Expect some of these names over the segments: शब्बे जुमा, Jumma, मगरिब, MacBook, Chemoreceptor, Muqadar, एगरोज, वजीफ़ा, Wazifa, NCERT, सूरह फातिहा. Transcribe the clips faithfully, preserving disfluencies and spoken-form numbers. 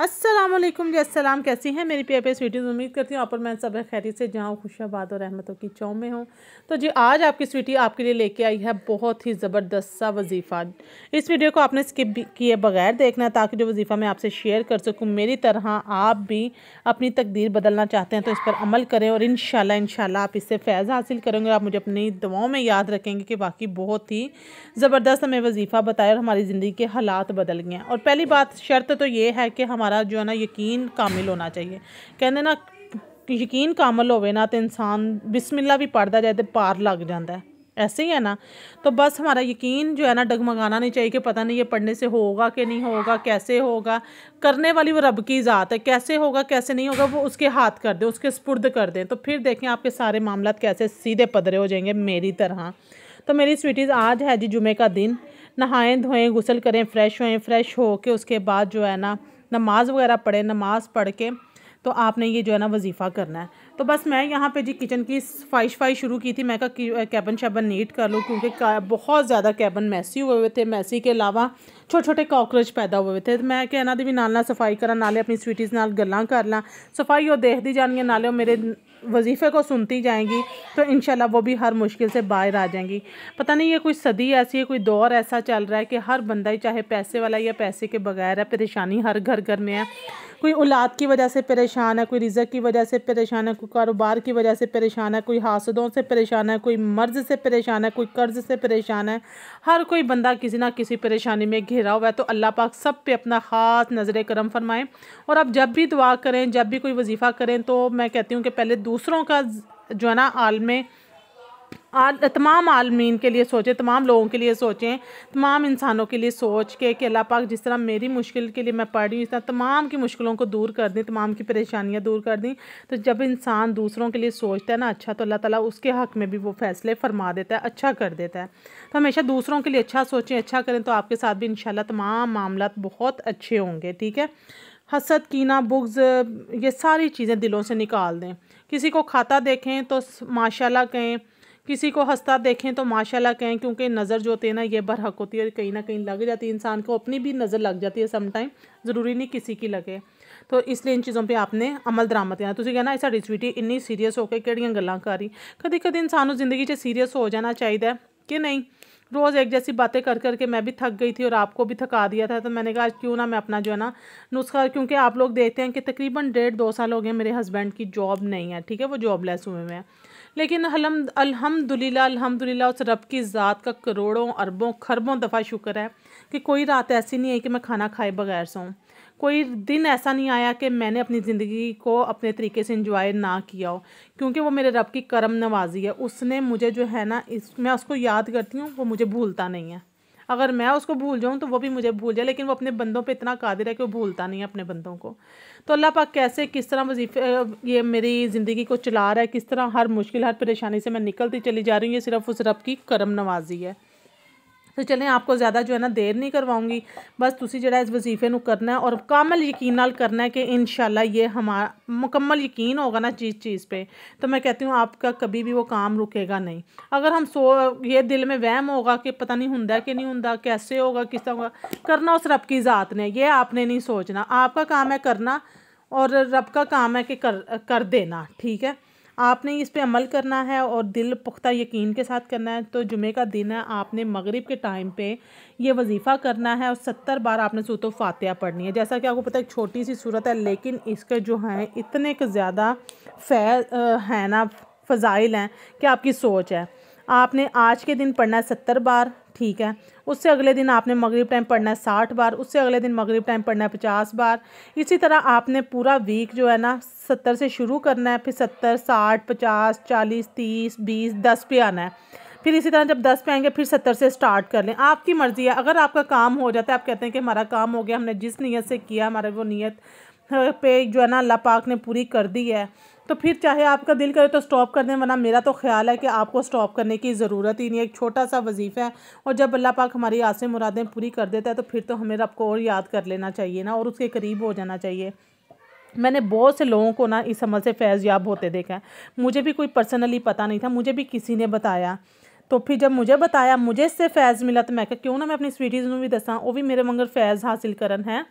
अस्सलाम वालेकुम जी। अस्सलाम, कैसी हैं मेरी प्यारे प्यारे स्वीटीज़। उम्मीद करती हूँ आप और मैं सब खैरियत से जहाँ खुशाबाद और रहमतों की चौ में हूँ। तो जी आज आपकी स्वीटी आपके लिए लेके आई है बहुत ही ज़बरदस्त सा वजीफ़ा। इस वीडियो को आपने स्किप किए बगैर देखना है ताकि जो वजीफ़ा मैं आपसे शेयर कर सकूँ मेरी तरह आप भी अपनी तकदीर बदलना चाहते हैं तो इस पर अमल करें और इंशाल्लाह इंशाल्लाह आप इससे फ़ैज़ हासिल करेंगे। आप मुझे अपनी दुआओं में याद रखेंगे कि वाकई बहुत ही ज़बरदस्त हमें वजीफ़ा बताया और हमारी ज़िंदगी के हालात बदल गए हैं। और पहली बात शर्त तो ये है कि हमारा जो है ना यकीन कामिल होना चाहिए। कहते ना यकीन कामिल होवे ना तो इंसान बिस्मिल्ला भी पढ़ता जाए तो पार लग जाता है, ऐसे ही है ना। तो बस हमारा यकीन जो है ना डगमगाना नहीं चाहिए कि पता नहीं ये पढ़ने से होगा कि नहीं होगा, कैसे होगा। करने वाली वो रब की ज़ात है, कैसे होगा कैसे नहीं होगा वो उसके हाथ कर दें, उसके सुपुर्द कर दें, तो फिर देखें आपके सारे मामलात कैसे सीधे पदरे हो जाएंगे मेरी तरह। तो मेरी स्वीटीज़ आज है जी जुमे का दिन। नहाएं धोएं, गुसल करें, फ़्रेश होएं। फ़्रेश हो के उसके बाद जो है ना नमाज़ वगैरह पढ़े। नमाज़ पढ़ के तो आपने ये जो है ना वजीफ़ा करना है। तो बस मैं यहाँ पे जी किचन की सफाई सफाई शुरू की थी। मैं कहा कैबिन शैबन नीट कर लूँ क्योंकि बहुत ज़्यादा कैबिन मैसी हुए हुए थे। मैसी के अलावा छोटे छोटे कॉकरोच पैदा हुए हुए थे। तो मैं कहना दी भी नाल ना सफाई करा, नाले अपनी स्वीटीज़ नाल गल्लां कर ला। सफाई वो देखती जाएंगी, नाले वो मेरे वजीफ़े को सुनती जाएंगी, तो इंशाल्लाह वो भी हर मुश्किल से बाहर आ जाएंगी। पता नहीं ये कोई सदी ऐसी है, कोई दौर ऐसा चल रहा है कि हर बंदा ही चाहे पैसे वाला या पैसे के बगैर है, परेशानी हर घर घर में है। कोई औलाद की वजह से परेशान है, कोई रिज़्क की वजह से परेशान है, कोई कारोबार की वजह से परेशान है, कोई हासदों से परेशान है, कोई मर्ज़ से परेशान है, कोई कर्ज़ से परेशान है। हर कोई बंदा किसी ना किसी परेशानी में घिरा हुआ है। तो अल्लाह पाक सब पे अपना ख़ास नज़र करम फरमाएँ। और आप जब भी दुआ करें, जब भी कोई वजीफ़ा करें, तो मैं कहती हूँ कि पहले दूसरों का जो है ना आलम आल तमाम आलमीन के लिए सोचें, तमाम लोगों के लिए सोचें, तमाम इंसानों के लिए सोच के कि अल्लाह पाक जिस तरह मेरी मुश्किल के लिए मैं पढ़ रही हूँ इस तरह तमाम की मुश्किलों को दूर कर दें, तमाम की परेशानियाँ दूर कर दें। तो जब इंसान दूसरों के लिए सोचता है ना अच्छा, तो अल्लाह ताला उसके हक़ में भी वो फ़ैसले फरमा देता है, अच्छा कर देता है। तो हमेशा दूसरों के लिए अच्छा सोचें, अच्छा करें, तो आपके साथ भी इंशाल्लाह तमाम मामला बहुत अच्छे होंगे। ठीक है, हसद कीना बुग़्ज़ ये सारी चीज़ें दिलों से निकाल दें। किसी को खाता देखें तो माशाल्लाह कहें, किसी को हंसता देखें तो माशाल्लाह कहें, क्योंकि नज़र जो होती है ना ये बरहक होती है और कहीं ना कहीं लग जाती है। इंसान को अपनी भी नज़र लग जाती है समटाइम, ज़रूरी नहीं किसी की लगे। तो इसलिए इन चीज़ों पे आपने अमल दरामद करना। तुसीं कहना साडी स्वीटी इन्नी सीरीयस होकर किहड़ियां गल्लां कर रही। कदी कदी इंसान जिंदगी च सीरीयस हो जाना चाहिए कि नहीं। रोज़ एक जैसी बातें कर करके मैं भी थक गई थी और आपको भी थका दिया था। तो मैंने कहा क्यों ना मैं अपना जो है ना नुस्खा, क्योंकि आप लोग देखते हैं कि तकरीबन डेढ़ दो साल हो गए मेरे हस्बैंड की जॉब नहीं है। ठीक है, वो जॉबलेस हुए हुए हैं, लेकिन हलम अल्हम्दुलिल्लाह अल्हम्दुलिल्लाह उस रब की ज़ात का करोड़ों अरबों खरबों दफ़ा शुक्र है कि कोई रात ऐसी नहीं आई कि मैं खाना खाए बगैर सोऊं। कोई दिन ऐसा नहीं आया कि मैंने अपनी ज़िंदगी को अपने तरीके से इंजॉय ना किया हो, क्योंकि वो मेरे रब की करम नवाजी है। उसने मुझे जो है ना इस मैं उसको याद करती हूँ, वो मुझे भूलता नहीं है। अगर मैं उसको भूल जाऊँ तो वो भी मुझे भूल जाए, लेकिन वो अपने बंदों पे इतना कादिर है कि वो भूलता नहीं है अपने बंदों को। तो अल्लाह पाक कैसे किस तरह वजीफे ये मेरी ज़िंदगी को चला रहा है, किस तरह हर मुश्किल हर परेशानी से मैं निकलती चली जा रही हूँ, ये सिर्फ उस रब की करम नवाजी है। तो चलें आपको ज़्यादा जो है ना देर नहीं करवाऊँगी। बस तुसी जरा इस वजीफे नू करना है और कामल यकीन नाल करना है कि इंशाल्लाह ये हमारा मुकम्मल यकीन होगा ना चीज़ चीज़ पे, तो मैं कहती हूँ आपका कभी भी वो काम रुकेगा नहीं। अगर हम सो ये दिल में वहम होगा कि पता नहीं हुंदा कि नहीं हुंदा, कैसे होगा किस तरह होगा, करना उस रब की ज़ात ने, यह आपने नहीं सोचना। आपका काम है करना और रब का काम है कि कर कर देना। ठीक है, आपने इस पे अमल करना है और दिल पुख्ता यकीन के साथ करना है। तो जुमे का दिन है, आपने मगरिब के टाइम पे ये वजीफ़ा करना है और सत्तर बार आपने सूरत फातिहा पढ़नी है। जैसा कि आपको पता है एक छोटी सी सूरत है, लेकिन इसके जो हैं इतने के ज़्यादा फैल है ना फ़ज़ाइल हैं कि आपकी सोच है। आपने आज के दिन पढ़ना है सत्तर बार। ठीक है, उससे अगले दिन आपने मगरिब टाइम पढ़ना है साठ बार, उससे अगले दिन मगरिब टाइम पढ़ना है पचास बार। इसी तरह आपने पूरा वीक जो है ना सत्तर से शुरू करना है, फिर सत्तर साठ पचास चालीस तीस बीस दस पे आना है। फिर इसी तरह जब दस पे आएंगे फिर सत्तर से स्टार्ट कर लें, आपकी मर्ज़ी है। अगर आपका काम हो जाता है, आप कहते हैं कि हमारा काम हो गया, हमने जिस नीयत से किया हमारा वो नीयत पे जो है ना अल्लाह पाक ने पूरी कर दी है, तो फिर चाहे आपका दिल करे तो स्टॉप कर दें, वरना मेरा तो ख्याल है कि आपको स्टॉप करने की ज़रूरत ही नहीं है। एक छोटा सा वजीफ़ा है और जब अल्लाह पाक हमारी आसें मुरादें पूरी कर देता है तो फिर तो हमें रब को और याद कर लेना चाहिए ना, और उसके करीब हो जाना चाहिए। मैंने बहुत से लोगों को ना इस अमल से फैज़याब होते देखा है। मुझे भी कोई पर्सनली पता नहीं था, मुझे भी किसी ने बताया। तो फिर जब मुझे बताया, मुझे इससे फैज़ मिला, तो मैं कहा क्यों ना मैं अपनी स्वीटीज़ में भी दसा, वो भी मेरे मगर फैज़ हासिल करन है।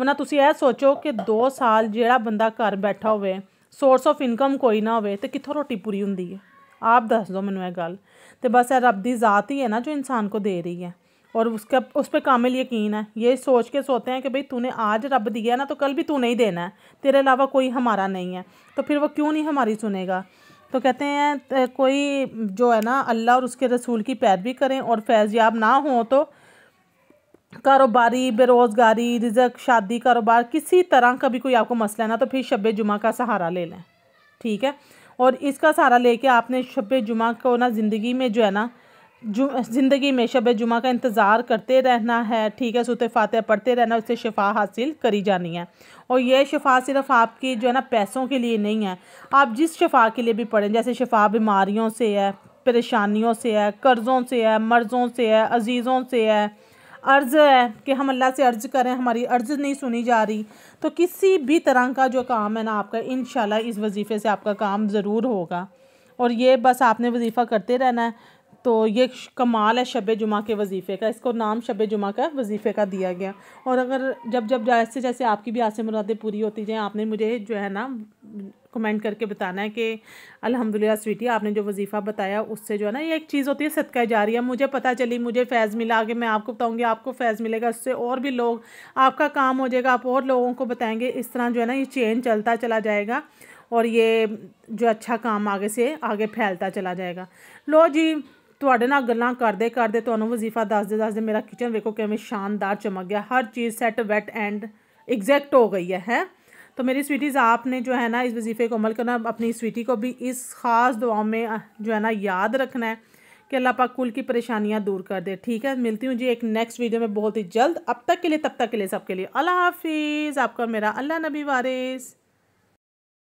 वरना तुसीं यह सोचो कि दो साल जिहड़ा बंदा घर बैठा होवे सोर्स ऑफ इनकम कोई ना होवे ते कित्थों रोटी पूरी हुंदी है। आप दस दो मैनूं यह गल ते बस ये रब दी ज़ात ही है ना जो इंसान को दे रही है और उसका उस पर कामिल यकीन है। ये सोच के सोते हैं कि भाई तूने आज रब दिया ना तो कल भी तूने ही देना है, तेरे अलावा कोई हमारा नहीं है, तो फिर वो क्यों नहीं हमारी सुनेगा। तो कहते हैं कोई जो है ना अल्लाह और उसके रसूल की पैरवी करें और फैज़याब ना हो तो कारोबारी, बेरोज़गारी, रिज़क, शादी, कारोबार, किसी तरह का भी कोई आपको मसला है ना तो फिर शब्बे जुमा का सहारा ले लें, ठीक है। और इसका सहारा लेके आपने शब्बे जुमा को ना ज़िंदगी में जो है ना जु ज़िंदगी में शब जुमा का इंतज़ार करते रहना है, ठीक है। सूरह फातिहा पढ़ते रहना, उससे शिफा हासिल करी जानी है। और यह शिफा सिर्फ़ आपकी जो है ना पैसों के लिए नहीं है, आप जिस शिफा के लिए भी पढ़ें, जैसे शिफा बीमारियों से है, परेशानियों से है, कर्ज़ों से है, मर्ज़ों से है, अजीज़ों से है, अर्ज़ है कि हम अल्लाह से अर्ज़ करें, हमारी अर्ज़ नहीं सुनी जा रही। तो किसी भी तरह का जो काम है ना आपका, इंशाल्लाह इस वजीफ़े से आपका काम ज़रूर होगा। और ये बस आपने वजीफ़ा करते रहना है। तो ये कमाल है शब जुमा के वजीफ़े का, इसको नाम शब जुमा का वजीफ़े का दिया गया। और अगर जब जब जैसे जैसे आपकी भी आसे मुरादें पूरी होती जाएँ, आपने मुझे जो है ना कमेंट करके बताना है कि अल्हम्दुलिल्लाह स्वीटी आपने जो वजीफ़ा बताया उससे जो है ना, ये एक चीज़ होती है सदका जारिया, मुझे पता चली, मुझे फ़ैज़ मिला। आगे मैं आपको बताऊँगी, आपको फ़ैज़ मिलेगा, उससे और भी लोग, आपका काम हो जाएगा, आप और लोगों को बताएँगे। इस तरह जो है ना ये चेन चलता चला जाएगा और ये जो अच्छा काम आगे से आगे फैलता चला जाएगा। लो जी थोड़े ना गल्लां करते करते तो वजीफा दसते दसते मेरा किचन वेखो किवें शानदार चमक गया, हर चीज़ सैट वैट एंड एग्जैक्ट हो गई है, है? तो मेरी स्वीटीज़ आपने जो है ना इस वजीफ़े को अमल करना, अपनी स्वीटी को भी इस ख़ास दुआ में जो है ना याद रखना है कि अल्लाह पाक कुल की परेशानियाँ दूर कर दे, ठीक है। मिलती हूँ जी एक नेक्स्ट वीडियो में बहुत ही जल्द। अब तक के लिए तब तक के लिए सबके लिए अल्लाह हाफिज़। आपका मेरा अल्लाह नबी वारिस।